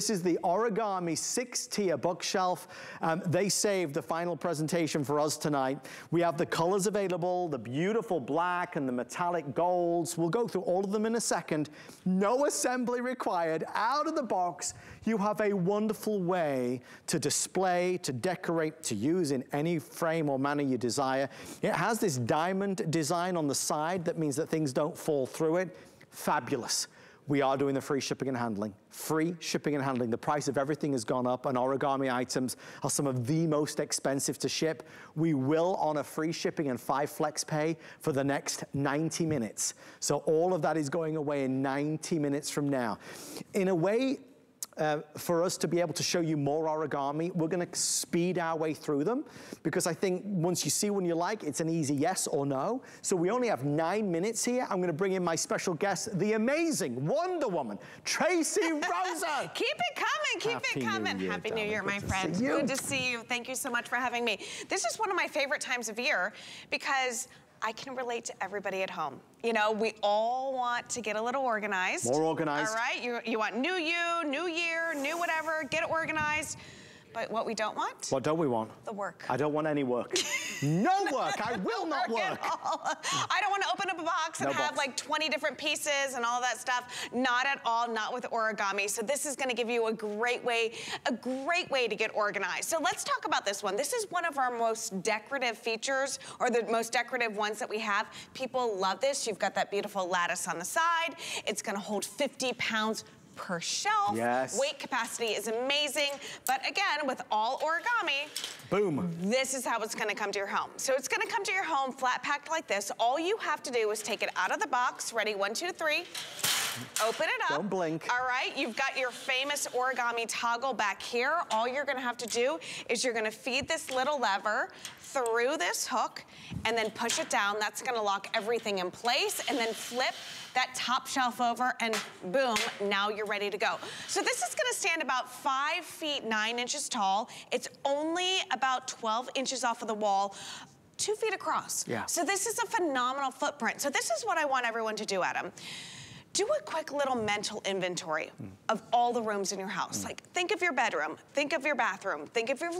This is the Origami 6-tier bookshelf. They saved the final presentation for us tonight. We have the colors available, the beautiful black and the metallic golds. We'll go through all of them in a second. No assembly required. Out of the box, you have a wonderful way to display, to decorate, to use in any frame or manner you desire. It has this diamond design on the side. That means that things don't fall through it. Fabulous. We are doing the free shipping and handling. Free shipping and handling. The price of everything has gone up, and Origami items are some of the most expensive to ship. We will honor free shipping and 5 flex pay for the next 90 minutes. So all of that is going away in 90 minutes from now. In a way, for us to be able to show you more origami, we're gonna speed our way through them, because I think once you see one you like, it's an easy yes or no. So we only have 9 minutes here. I'm gonna bring in my special guest, the amazing Wonder Woman, Tracy Rosa. Keep it coming, keep it coming. Happy New Year, my friend. Good to see you. Thank you so much for having me. This is one of my favorite times of year because I can relate to everybody at home. You know, we all want to get a little organized. More organized. All right, you want new you, new year, new whatever, get it organized. But what we don't want? What don't we want? The work. I don't want any work. No work, I will not work. I don't want to open up a box and have like 20 different pieces and all that stuff. Not at all, not with origami. So this is gonna give you a great way to get organized. So let's talk about this one. This is one of our most decorative features, or the most decorative ones that we have. People love this. You've got that beautiful lattice on the side. It's gonna hold 50 pounds per shelf. Yes. Weight capacity is amazing. But again, with all origami, boom, this is how it's gonna come to your home. So it's gonna come to your home flat packed like this. All you have to do is take it out of the box. Ready, 1, 2, 3. Open it up. Don't blink. All right, you've got your famous origami toggle back here. All you're gonna have to do is you're gonna feed this little lever through this hook and then push it down. That's gonna lock everything in place, and then flip that top shelf over and boom, now you're ready to go. So this is gonna stand about 5 feet 9 inches tall. It's only about 12 inches off of the wall, 2 feet across. Yeah. So this is a phenomenal footprint. So this is what I want everyone to do, Adam. Do a quick little mental inventory of all the rooms in your house. Like, think of your bedroom, think of your bathroom, think of your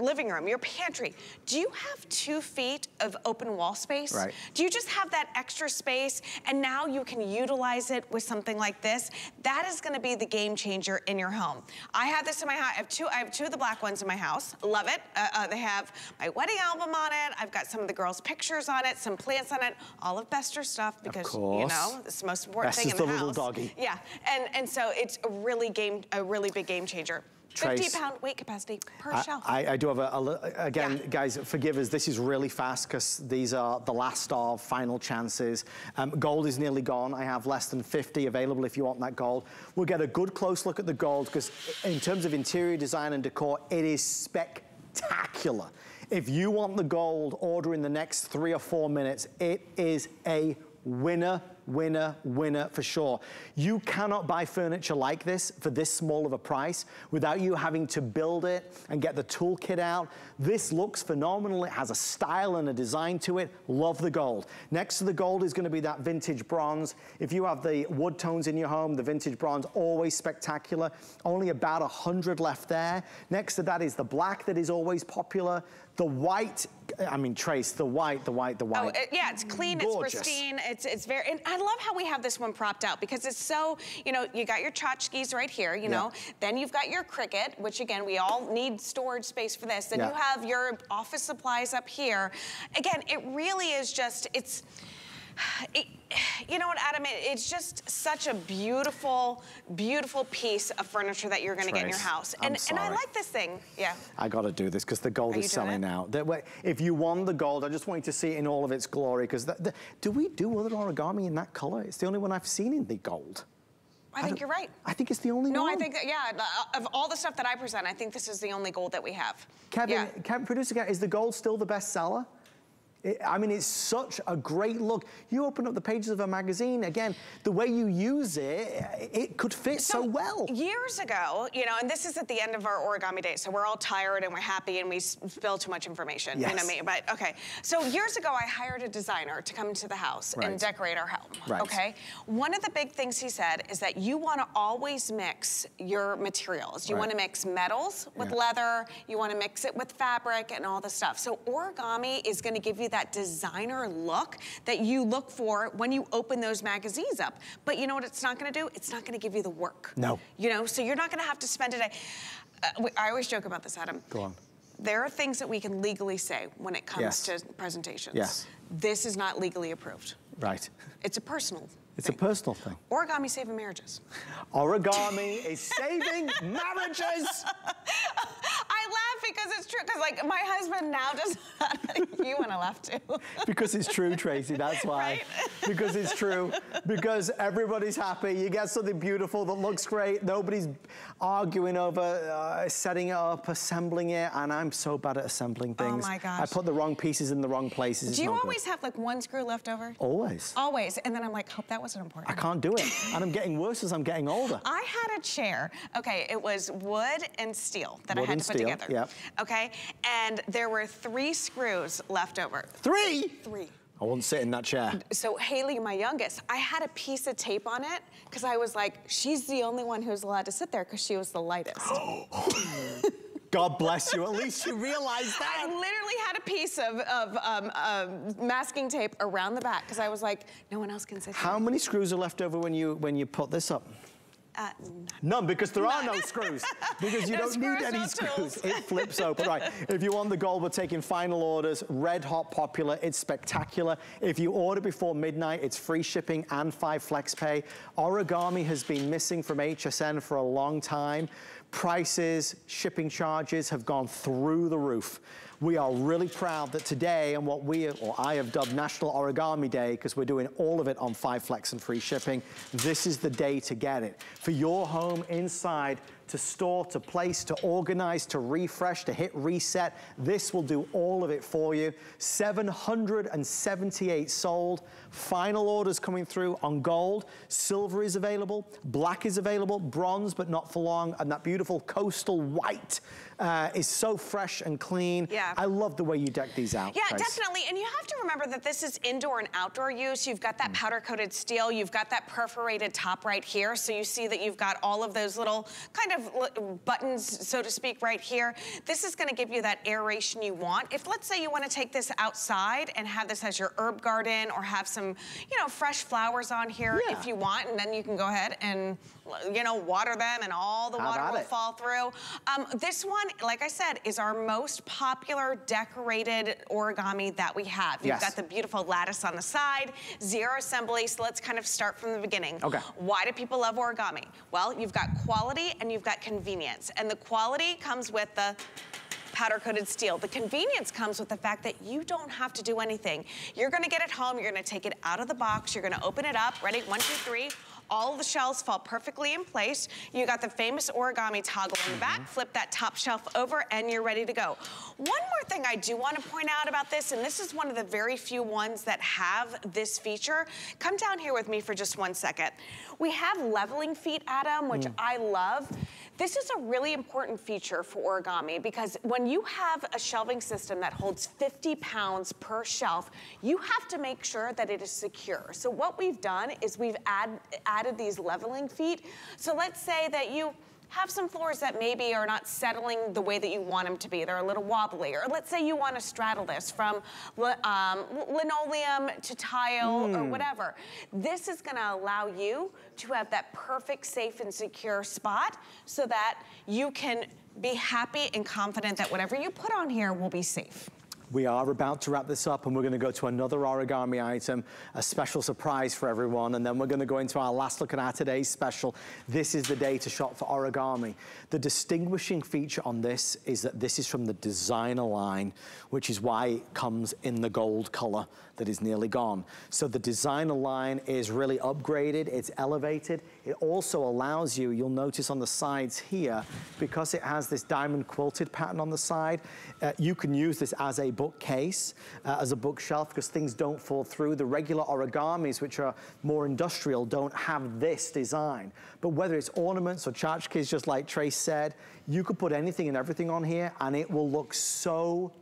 living room, your pantry. Do you have 2 feet of open wall space? Right. Do you just have that extra space, and now you can utilize it with something like this? That is gonna be the game changer in your home. I have this in my house. I have two of the black ones in my house. Love it. They have my wedding album on it. I've got some of the girls' pictures on it, some plants on it, all of Bester's stuff, because, you know, it's the most important thing. It's the little doggy. Yeah, and so it's a really big game changer. Trace, 50-pound weight capacity per shelf. I do have again, yeah. Guys, forgive us, this is really fast because these are the last of final chances. Gold is nearly gone. I have less than 50 available if you want that gold. We'll get a good close look at the gold, because in terms of interior design and decor, it is spectacular. If you want the gold, order in the next 3 or 4 minutes. It is a winner, winner, winner for sure. You cannot buy furniture like this for this small of a price without you having to build it and get the toolkit out. This looks phenomenal. It has a style and a design to it. Love the gold. Next to the gold is going to be that vintage bronze. If you have the wood tones in your home, the vintage bronze, always spectacular. Only about 100 left there. Next to that is the black that is always popular. The white, I mean, Trace, the white. Oh, yeah, it's clean, gorgeous. It's pristine, it's very, and I love how we have this one propped out, because it's so, you know, you got your tchotchkes right here, you know, then you've got your Cricut, which again, we all need storage space for this, then you have your office supplies up here. Again, it really is just, you know what, Adam, it's just such a beautiful, beautiful piece of furniture that you're going to get in your house. And I like this thing. Yeah. I got to do this because the gold is selling out. If you want the gold, I just want you to see it in all of its glory, because do we do other origami in that color? It's the only one I've seen in the gold. I think you're right. I think it's the only one. No, I think that, yeah, of all the stuff that I present, I think this is the only gold that we have. Kevin, Producer Kevin, is the gold still the best seller? I mean, it's such a great look. You open up the pages of a magazine, again, the way you use it, it could fit so well. Years ago, you know, and this is at the end of our origami day, so we're all tired and we're happy and we spill too much information, you know what I mean? But, okay, so years ago, I hired a designer to come into the house and decorate our home, okay? One of the big things he said is that you wanna always mix your materials. You wanna mix metals with leather, you wanna mix it with fabric and all this stuff. So origami is gonna give you that designer look that you look for when you open those magazines up. But you know what it's not gonna do? It's not gonna give you the work. No. You know, so you're not gonna have to spend a day. I always joke about this, Adam. Go on. There are things that we can legally say when it comes to presentations. Yes. This is not legally approved. Right. It's a personal thing. It's a personal thing. Origami saving marriages. Origami is saving marriages! I laugh because it's true, because like my husband now does you want to laugh too. Because it's true, Tracy, that's why. Right? Because it's true. Because everybody's happy. You get something beautiful that looks great. Nobody's arguing over setting it up, assembling it, and I'm so bad at assembling things. Oh my gosh. I put the wrong pieces in the wrong places. Do you always have like one screw left over? Always. Always. And then I'm like, hope that wasn't important. I can't do it. And I'm getting worse as I'm getting older. I had a chair. Okay, it was wood and steel that I had to put together. Yep. Okay, and there were 3 screws left over. 3? 3. I wouldn't sit in that chair. So Haley, my youngest, I had a piece of tape on it because I was like, she's the only one who's allowed to sit there because she was the lightest. God bless you, at least you realized that. I literally had a piece of masking tape around the back because I was like, no one else can sit there. How many screws are left over when you put this up? None, because there are no screws. Because you don't need any screws. It flips open. Right, if you want the gold, we're taking final orders. Red hot popular, it's spectacular. If you order before midnight, it's free shipping and 5 flex pay. Origami has been missing from HSN for a long time. Prices, shipping charges have gone through the roof. We are really proud that today, and what we, or I have dubbed National Origami Day, because we're doing all of it on 5 Flex and free shipping, this is the day to get it. For your home, inside, to store, to place, to organize, to refresh, to hit reset, this will do all of it for you. 778 sold, final orders coming through on gold, silver is available, black is available, bronze, but not for long, and that beautiful coastal white is so fresh and clean. Yeah. I love the way you deck these out. Yeah, definitely, and you have to remember that this is indoor and outdoor use. You've got that powder-coated steel, you've got that perforated top right here, so you see that you've got all of those little kind of buttons, so to speak, right here. This is going to give you that aeration you want. If, let's say, you want to take this outside and have this as your herb garden or have some, you know, fresh flowers on here if you want, and then you can go ahead and, you know, water them and all the water will fall through. This one, like I said, is our most popular decorated origami that we have. You've got the beautiful lattice on the side, zero assembly, so let's kind of start from the beginning. Okay. Why do people love origami? Well, you've got quality and you've got convenience, and the quality comes with the powder-coated steel. The convenience comes with the fact that you don't have to do anything. You're gonna get it home, you're gonna take it out of the box, you're gonna open it up, ready, 1, 2, 3. All the shells fall perfectly in place. You got the famous origami toggle in the back, flip that top shelf over, and you're ready to go. One more thing I do want to point out about this, and this is one of the very few ones that have this feature. Come down here with me for just 1 second. We have leveling feet, Adam, which I love. This is a really important feature for origami because when you have a shelving system that holds 50 pounds per shelf, you have to make sure that it is secure. So what we've done is we've added these leveling feet. So let's say that you have some floors that maybe are not settling the way that you want them to be. They're a little wobbly. Or let's say you want to straddle this from linoleum to tile or whatever. This is going to allow you to have that perfect, safe, and secure spot so that you can be happy and confident that whatever you put on here will be safe. We are about to wrap this up and we're going to go to another origami item, a special surprise for everyone, and then we're going to go into our last look at our today's special. This is the day to shop for origami. The distinguishing feature on this is that this is from the designer line, which is why it comes in the gold color that is nearly gone. So the designer line is really upgraded, it's elevated. It also allows you, you'll notice on the sides here, because it has this diamond quilted pattern on the side, you can use this as a bookcase as a bookshelf because things don't fall through. The regular origamis, which are more industrial, don't have this design. But whether it's ornaments or tchotchkes, just like Trace said, you could put anything and everything on here and it will look so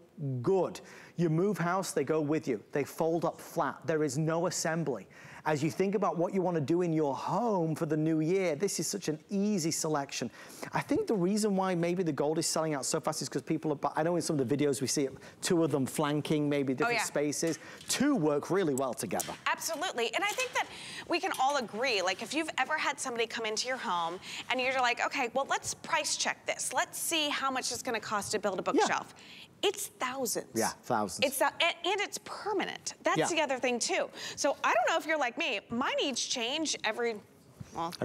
good. You move house, they go with you. They fold up flat. There is no assembly. As you think about what you want to do in your home for the new year, this is such an easy selection. I think the reason why maybe the gold is selling out so fast is because people are, I know in some of the videos we see it, two of them flanking maybe different spaces. Two work really well together. Absolutely, and I think that we can all agree, like if you've ever had somebody come into your home and you're like, okay, well let's price check this. Let's see how much it's gonna cost to build a bookshelf. Yeah. It's thousands. Yeah, thousands. It's, and it's permanent. That's the other thing too. So I don't know if you're like me, my needs change every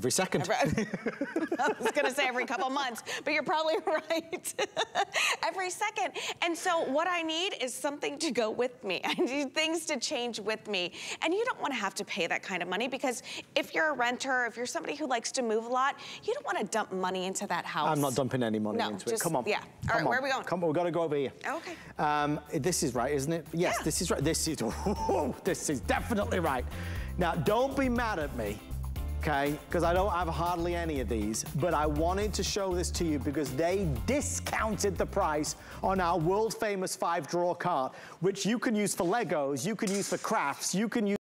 second. I was gonna say every couple months, but you're probably right. Every second. And so what I need is something to go with me. I need things to change with me. And you don't wanna have to pay that kind of money because if you're a renter, if you're somebody who likes to move a lot, you don't wanna dump money into that house. I'm not dumping any money into it. Come on. Yeah. All right, where are we going? Come on, we gotta go over here. Okay. This is right, isn't it? Yes, this is right. This is definitely right. Now, don't be mad at me. Okay, because I don't have hardly any of these, but I wanted to show this to you because they discounted the price on our world famous 5-drawer cart, which you can use for Legos, you can use for crafts, you can use